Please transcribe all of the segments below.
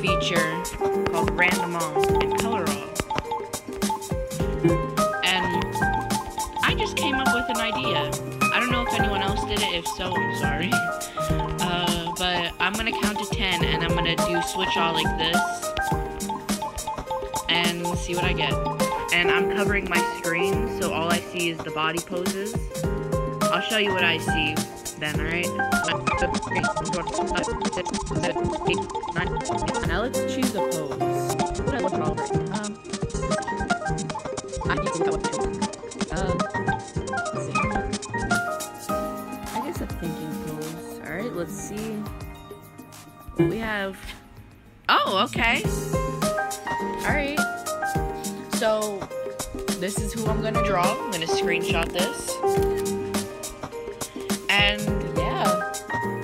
feature called Random On and Color On. And I just came up with an idea. I don't know if anyone else did it. If so, I'm sorry. But I'm going to count to 10 and I'm going to do switch all like this. And we'll see what I get. And I'm covering my screen, so all I see is the body poses. I'll show you what I see then, alright? Now let's choose a pose. I guess I'm thinking pose. Alright, let's see what we have. Oh, okay. Alright. So, this is who I'm gonna draw. I'm gonna screenshot this. And yeah,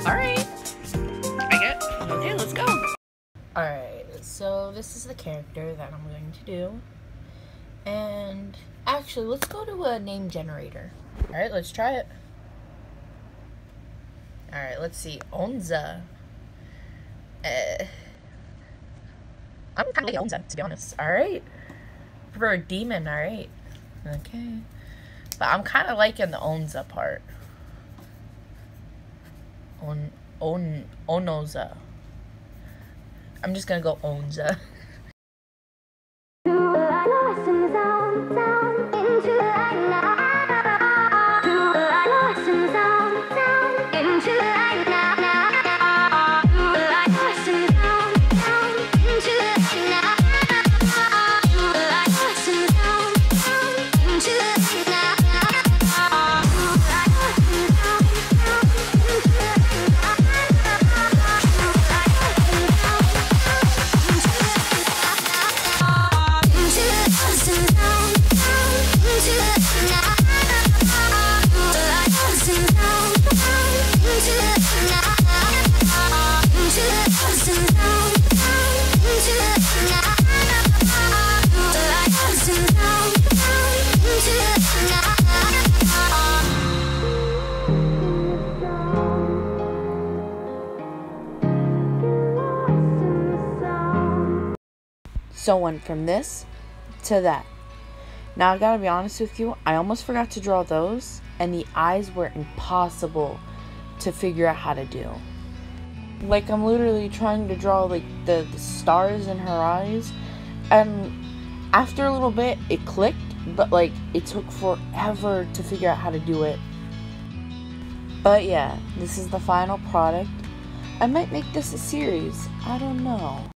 alright, okay, let's go. Alright, so this is the character that I'm going to do. And actually, let's go to a name generator. Alright, let's try it. Alright, let's see, Onza. I'm kind of like Onza, to be honest, alright? For a demon, alright. Okay. But I'm kind of liking the Onza part. Onza. I'm just gonna go Onza. So went from this to that. Now I gotta be honest with you, I almost forgot to draw those, and the eyes were impossible to figure out how to do. Like, I'm literally trying to draw like the stars in her eyes, and after a little bit it clicked, but like it took forever to figure out how to do it. But yeah, this is the final product. I might make this a series, I don't know.